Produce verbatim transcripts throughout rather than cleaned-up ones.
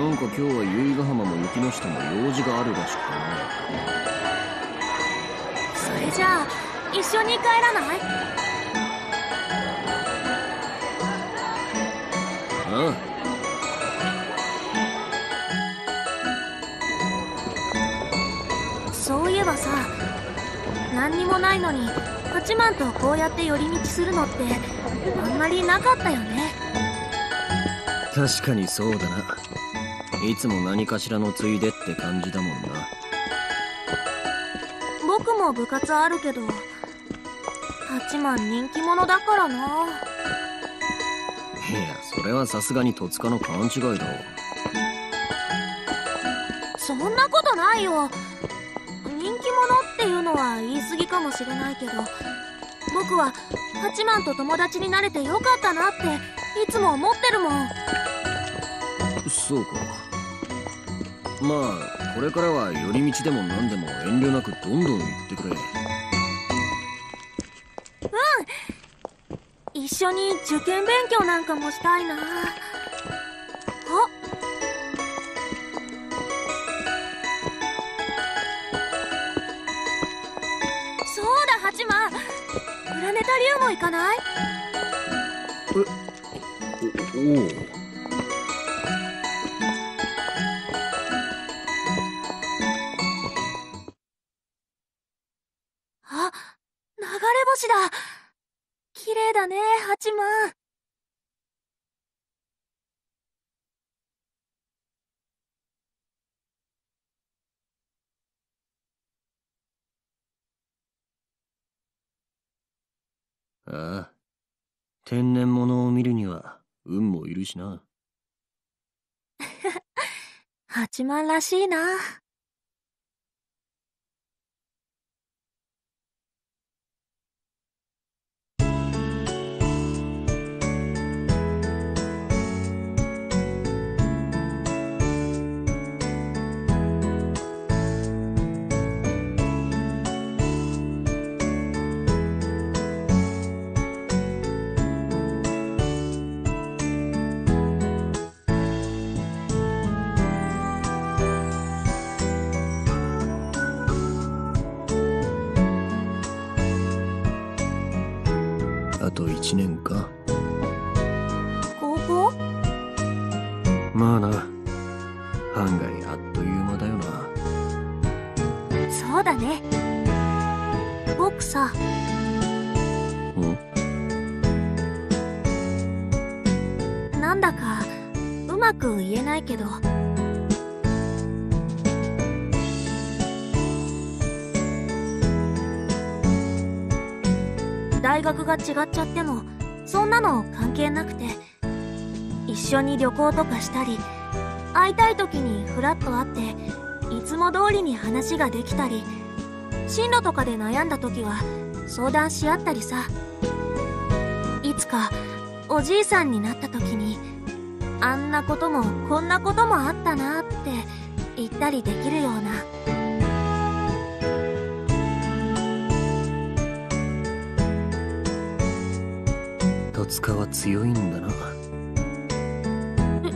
なんか今日は由比ヶ浜も雪の下も用事があるらしくてね。それじゃあ一緒に帰らない？ああ。そういえばさ、何にもないのに八幡とこうやって寄り道するのってあんまりなかったよね。確かにそうだな。いつも何かしらのついでって感じだもんな。僕も部活あるけど八幡人気者だからな。いや、それはさすがに戸塚の勘違いだ。そんなことないよ。人気者っていうのは言い過ぎかもしれないけど、僕は八幡と友達になれてよかったなっていつも思ってるもん。そうか。まあこれからは寄り道でも何でも遠慮なくどんどん言ってくれ。うん、一緒に受験勉強なんかもしたいな。あ、プラネタリウム行かない？え、お、おう。あ、流れ星だ。綺麗だね、八幡。ああ、天然物を見るには運もいるしな。八幡らしいな。あといちねんか。高校？まあな、案外あっという間だよな。そうだね。僕さ、ん？なんだかうまく言えないけど、大学が違っちゃってもそんなの関係なくて、一緒に旅行とかしたり、会いたい時にフラッと会っていつも通りに話ができたり、進路とかで悩んだ時は相談し合ったりさ。いつかおじいさんになった時にあんなこともこんなこともあったなって言ったりできるような。戸塚は強いんだな。え、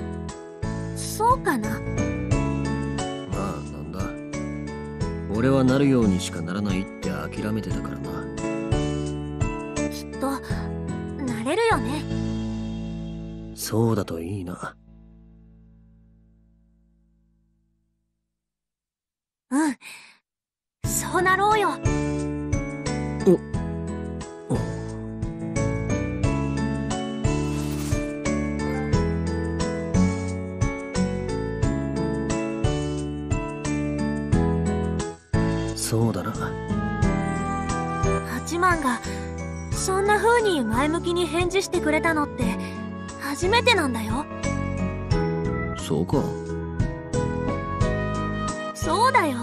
そうかな。まあなんだ、俺はなるようにしかならないって諦めてたからな。きっとなれるよね。そうだといいな。うん、そうなろうよ。おそうだな。八幡がそんな風に前向きに返事してくれたのって初めてなんだよ。そうか。そうだよ。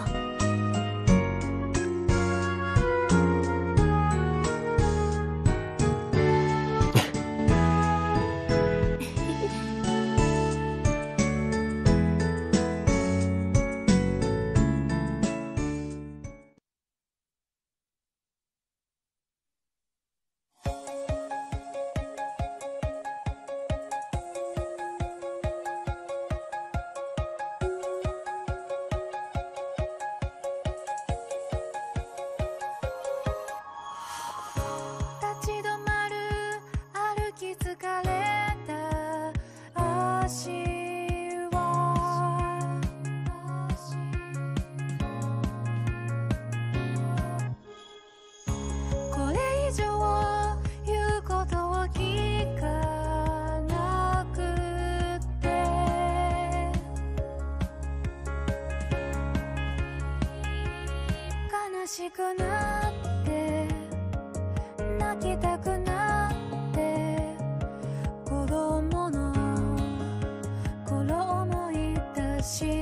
しくなって泣きたくなって子供の頃思い出し